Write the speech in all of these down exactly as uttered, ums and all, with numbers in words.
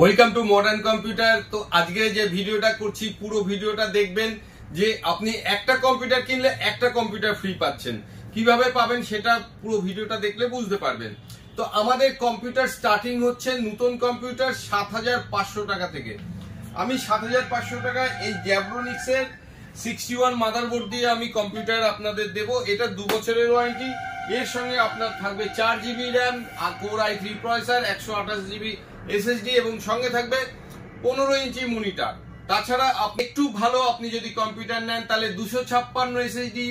Welcome to modern computer. तो आज के जो वीडियो करছি পুরো ভিডিওটা দেখবেন যে আপনি একটা কম্পিউটার কিনলে একটা কম্পিউটার ফ্রি পাচ্ছেন, কিভাবে পাবেন সেটা পুরো ভিডিওটা দেখলে বুঝতে পারবেন। তো আমাদের কম্পিউটার স্টার্টিং হচ্ছে নতুন কম্পিউটার সাত হাজার পাঁচশো টাকা থেকে। আমি সাত হাজার পাঁচশো টাকা এই জ্যাব্রোনিক্সের সিক্সটি ওয়ান মাদারবোর্ড দিয়ে আমি কম্পিউটার আপনাদের দেব। এটা দুই বছরের ওয়ারেন্টি, এর সঙ্গে আপনার থাকবে চার GB RAM, Core i three processor, একশো আঠাশ জিবি এস এস ডি এবং সঙ্গে থাকবে পনেরো ইঞ্চি মনিটর। তাছাড়া আপনি একটু ভালো আপনি যদি কম্পিউটার নেন তাহলে দুশো ছাপ্পান্ন এস এস ডি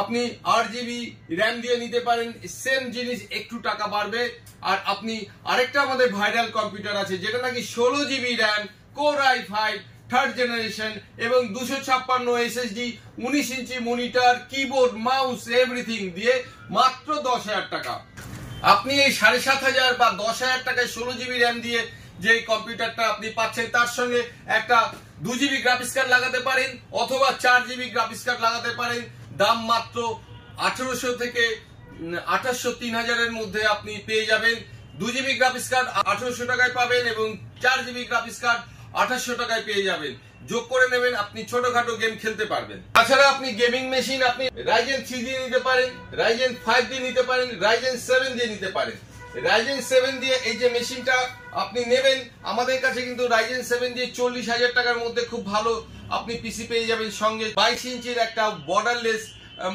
আপনি আট জিবি RAM দিয়ে নিতে পারেন, সেম জিনিস একটু টাকা বাড়বে। আর আপনি আরেকটা আমাদের ভাইরাল কম্পিউটার আছে যেটা নাকি ষোলো GB RAM, Core i five third generation এবং দুশো ছাপ্পান্ন এস এস ডি, উনিশ ইঞ্চি মনিটর, কিবোর্ড, মাউস, এভরিথিং দিয়ে মাত্র দশ হাজার টাকা। আপনি এই সাড়ে সাত হাজার বা দশ হাজার টাকায় ষোলো জিবি র্যাম দিয়ে যে কম্পিউটারটা আপনি পাচ্ছেন তার সঙ্গে একটা দু জিবি গ্রাফিক্স কার্ড লাগাতে পারেন অথবা চার জিবি গ্রাফিক্স কার্ড লাগাতে পারেন। দাম মাত্র আঠারোশো থেকে আঠাশশো তিন হাজারের মধ্যে আপনি পেয়ে যাবেন। দু জিবি গ্রাফিক্স কার্ড আঠারোশো টাকায় পাবেন এবং চার জিবি গ্রাফিক্স কার্ড আঠাশশো টাকায় পেয়ে যাবেন। যোগ করে নেবেন, আপনি ছোটখাটো গেম খেলতে পারবেন। তাছাড়া আপনি গেমিং মেশিন আপনি Ryzen থ্রি ডি নিতে পারেন, Ryzen ফাইভ ডি নিতে পারেন, Ryzen সেভেন ডি নিতে পারেন। Ryzen সেভেন দিয়ে এই যে মেশিনটা আপনি নেবেন, আমাদের কাছে কিন্তু Ryzen সেভেন দিয়ে চল্লিশ হাজার টাকার মধ্যে খুব ভালো আপনি পিসি পেয়ে যাবেন। সঙ্গে বাইশ ইঞ্চির একটা বর্ডারলেস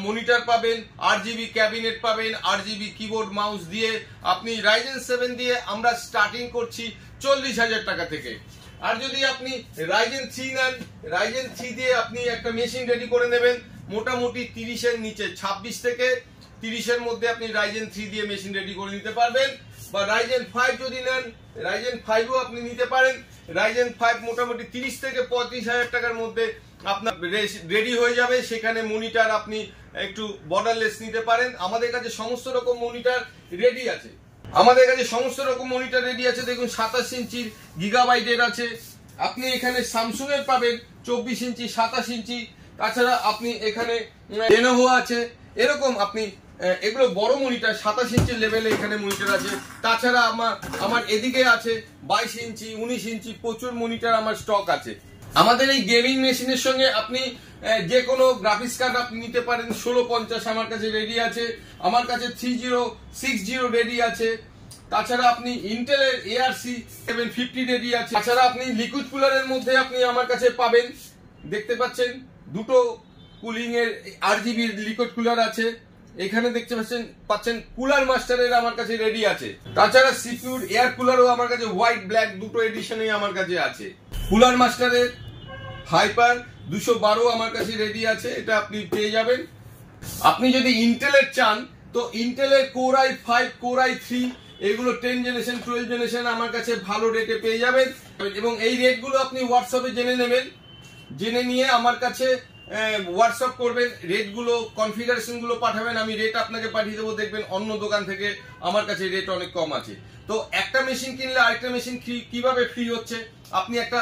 মনিটর পাবেন, আট জিবি ক্যাবিনেট পাবেন, আট জিবি কিবোর্ড মাউস দিয়ে আপনি Ryzen সেভেন দিয়ে আমরা স্টার্টিং করছি চল্লিশ হাজার টাকা থেকে। আর যদি আপনি Ryzen থ্রি নেন, Ryzen থ্রি দিয়ে আপনি একটা মেশিন রেডি করে নেবেন মোটামুটি তিরিশ এর নিচে, ছাব্বিশ থেকে তিরিশ এর মধ্যে আপনি Ryzen থ্রি দিয়ে মেশিন রেডি করে নিতে পারবেন। বা Ryzen ফাইভ যদি নেন, Ryzen ফাইভও আপনি নিতে পারেন। Ryzen ফাইভ মোটামুটি তিরিশ থেকে পঁয়ত্রিশ হাজার টাকার মধ্যে আপনার রেডি হয়ে যাবে। সেখানে মনিটর আপনি একটু বর্ডারলেস নিতে পারেন। আমাদের কাছে সমস্ত রকম মনিটর রেডি আছে, আমাদের কাছে সমস্ত রকম মনিটর রেডি আছে। দেখুন সাতাশ ইঞ্চির গিগাবাইটের আছে, আপনি এখানে স্যামসুং এর পাবেন চব্বিশ ইঞ্চি, সাতাশ ইঞ্চি। তাছাড়া আপনি এখানে Lenovo আছে, এরকম আপনি এগুলো বড় মনিটর সাতাশ ইঞ্চির লেভেলে এখানে মনিটর আছে। তাছাড়া আমার আমার এদিকে আছে বাইশ ইঞ্চি, উনিশ ইঞ্চি, প্রচুর মনিটর আমার স্টক আছে। আমাদের এই গেমিং মেশিনের সঙ্গে আপনি যে কোনো গ্রাফিক্স কার্ড আপনি নিতে পারেন। ষোলো পঞ্চাশ আমার কাছে রেডি আছে, আমার কাছে three zero six zero ready আছে। তাছাড়া আপনি ইন্টেলের এআরসি সেভেন ফিফটি রেডি আছে। তাছাড়া আপনি লিকুইড কুলারের মধ্যে আপনি আমার কাছে পাবেন, দেখতে পাচ্ছেন দুটো কুলিং এর আট জিবি লিকুইড কুলার আছে। এখানে দেখতে পাচ্ছেন পাচ্ছেন কুলার মাস্টারের আমার কাছে রেডি আছে। তাছাড়া সিকিউর এয়ার কুলারও আমার কাছে হোয়াইট ব্ল্যাক দুটো এডিশনে আমার কাছে আছে। কুলার মাস্টারের হাইপার দুশো বারো আমার কাছে রেডি আছে, এটা আপনি পেয়ে যাবেন। আপনি যদি ইন্টেলের চান তো ইন্টেলের core I five, core I three এগুলো টেন জেনারেশন টুয়েলভ জেনারেশন আমার কাছে ভালো রেটে পেয়ে যাবেন। এবং এই রেটগুলো আপনি হোয়াটসঅ্যাপে জেনে নেবেন, জেনে নিয়ে আমার কাছে হোয়াটসঅ্যাপ করবেন, রেটগুলো কনফিগারেশনগুলো পাঠাবেন, আমি রেট আপনাকে পাঠিয়ে দেবো। দেখবেন অন্য দোকান থেকে আমার কাছে রেট অনেক কম আছে। তো একটা মেশিন কিনলে আরেকটা মেশিন কিভাবে ফ্রি হচ্ছে। আপনি একটা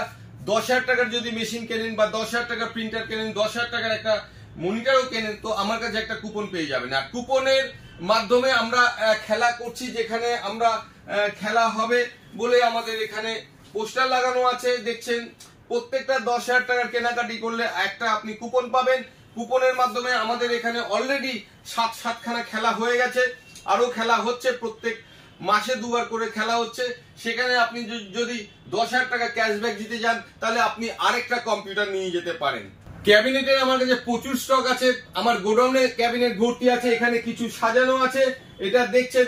দশ হাজার টাকার যদি মেশিন কেনেন বা দশ হাজার টাকার প্রিন্টার কেনেন, দশ হাজার টাকার একটা মনিটরও কেনেন, তো আমার কাছে একটা কুপন পেয়ে যাবেন। আর কুপনের মাধ্যমে আমরা খেলা করছি, যেখানে আমরা খেলা হবে বলে আমাদের এখানে পোস্টার লাগানো আছে দেখছেন। প্রত্যেকটা দশ হাজার টাকার কেনাকাটি করলে একটা আপনি কুপন পাবেন। কুপনের মাধ্যমে আমাদের এখানে অলরেডি সাত সাতখানা খেলা হয়ে গেছে, আরো খেলা হচ্ছে, প্রত্যেক মাসে দুবার করে খেলা হচ্ছে। সেখানে আপনি যদি দশ হাজার টাকা ক্যাশব্যাক দিতে যান তাহলে আপনি আরেকটা কম্পিউটার নিয়ে যেতে পারেন। ক্যাবিনেটের আমার কাছে প্রচুর স্টক আছে, আমার গোডাউনে ক্যাবিনেট ভর্তি আছে, এখানে কিছু সাজানো আছে। এটা দেখছেন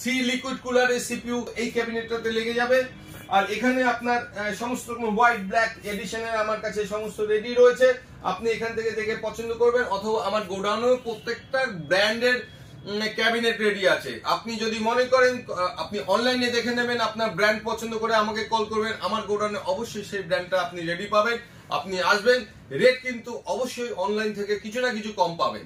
থ্রি লিকুইড কুলারের সিপিইউ এই ক্যাবিনেটটাতে লেগে যাবে। আর এখানে আপনার সমস্ত হোয়াইট ব্ল্যাক এডিশনের আমার কাছে সমস্ত রেডি রয়েছে, আপনি এখান থেকে দেখে পছন্দ করবেন। অথবা আমার গোডাউনেও প্রত্যেকটা ব্র্যান্ডের ক্যাবিনেট রেডি আছে। আপনি যদি মনে করেন আপনি অনলাইনে দেখে নেবেন, আপনার ব্র্যান্ড পছন্দ করে আমাকে কল করবেন, আমার গোডাউনে অবশ্যই সেই ব্র্যান্ডটা আপনি রেডি পাবেন। আপনি আসবেন, রেট কিন্তু অবশ্যই অনলাইন থেকে কিছু না কিছু কম পাবেন।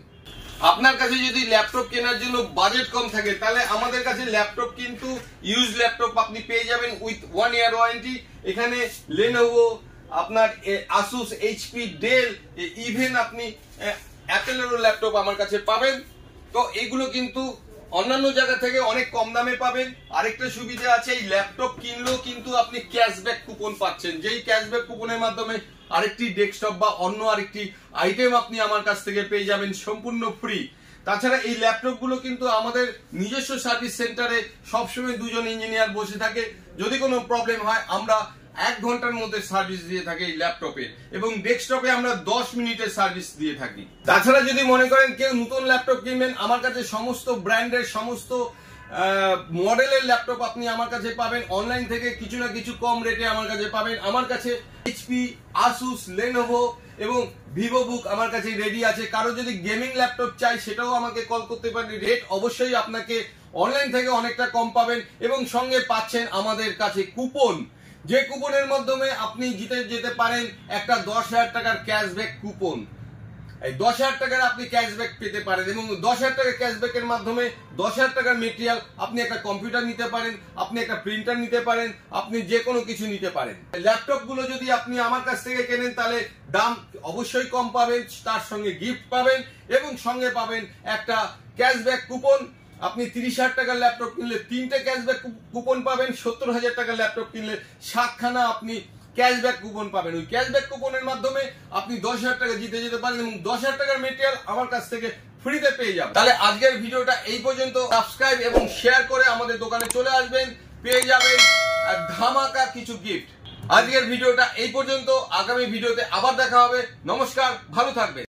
আপনার কাছে যদি ল্যাপটপ কেনার জন্য বাজেট কম থাকে তাহলে আমাদের কাছে ল্যাপটপ কিন্তু ইউজ ল্যাপটপ আপনি পেয়ে যাবেন উইথ ওয়ান ইয়ার ওয়ারেন্টি। এখানে Lenovo, আপনার আসুস, এইচপি, ডেল, ইভেন আপনি অ্যাপেলেরও ল্যাপটপ আমার কাছে পাবেন। তো এগুলো কিন্তু অন্যান্য জায়গা থেকে অনেক কম দামে পাবেন। আরেকটা সুবিধা আছে, এই ল্যাপটপ কিনলেও কিন্তু আপনি ক্যাশব্যাক কুপন পাচ্ছেন, যেই ক্যাশব্যাক কুপনের মাধ্যমে আরেকটি ডেস্কটপ বা অন্য আরেকটি আইটেম আপনি আমার কাছ থেকে পেয়ে যাবেন সম্পূর্ণ ফ্রি। তাছাড়া এই ল্যাপটপ গুলো কিন্তু আমাদের নিজস্ব সার্ভিস সেন্টারে সবসময় দুজন ইঞ্জিনিয়ার বসে থাকে, যদি কোনো প্রবলেম হয় আমরা এক ঘন্টার মধ্যে সার্ভিস দিয়ে থাকি এই ল্যাপটপে, এবং ডেস্কটপে আমরা দশ মিনিটের সার্ভিস দিয়ে থাকি। তাছাড়া যদি মনে করেন কেউ নতুন ল্যাপটপ কিনবেন, আমার কাছে সমস্ত ব্র্যান্ডের সমস্ত মডেলের ল্যাপটপ আপনি আমার কাছে পাবেন, অনলাইন থেকে কিছু না কিছু কম রেটে আমার কাছে পাবেন। আমার কাছে এইচপি, আসুস, লেনোভো এবং ভিভো বুক আমার কাছে রেডি আছে। কারো যদি গেমিং ল্যাপটপ চাই সেটাও আমাকে কল করতে পারেন, রেট অবশ্যই আপনাকে অনলাইন থেকে অনেকটা কম পাবেন এবং সঙ্গে পাচ্ছেন আমাদের কাছে কুপন, যে কুপনের মাধ্যমে আপনি জিতে যেতে পারেন একটা দশ হাজার টাকার ক্যাশব্যাক কুপন। এই দশ হাজার টাকার আপনি ক্যাশব্যাক পেতে পারেন এবং দশ হাজার টাকার ক্যাশব্যাকের মাধ্যমে দশ হাজার টাকার মেটেরিয়াল আপনি একটা কম্পিউটার নিতে পারেন, আপনি একটা প্রিন্টার নিতে পারেন, আপনি যে কোনো কিছু নিতে পারেন। ল্যাপটপ গুলো যদি আপনি আমার কাছ থেকে কেনেন তাহলে দাম অবশ্যই কম পাবেন, তার সঙ্গে গিফট পাবেন এবং সঙ্গে পাবেন একটা ক্যাশব্যাক কুপন। আপনি তিরিশ হাজার টাকার ল্যাপটপ কিনলে তিনটে ক্যাশব্যাক কুপন পাবেন, সত্তর হাজার টাকার ল্যাপটপ কিনলে সাতখানা আপনি ক্যাশব্যাক কুপন পাবেন। ওই ক্যাশব্যাক কুপনের মাধ্যমে আপনি দশ হাজার টাকা জিতে যেতে পারেন এবং দশ হাজার টাকার মেটেরিয়াল আমার কাছ থেকে ফ্রিতে পেয়ে যাবেন। তাহলে আজকের ভিডিওটা এই পর্যন্ত। সাবস্ক্রাইব এবং শেয়ার করে আমাদের দোকানে চলে আসবেন, পেয়ে যাবেন ধামাকা কিছু গিফট। আজকের ভিডিওটা এই পর্যন্ত, আগামী ভিডিওতে আবার দেখা হবে। নমস্কার, ভালো থাকবেন।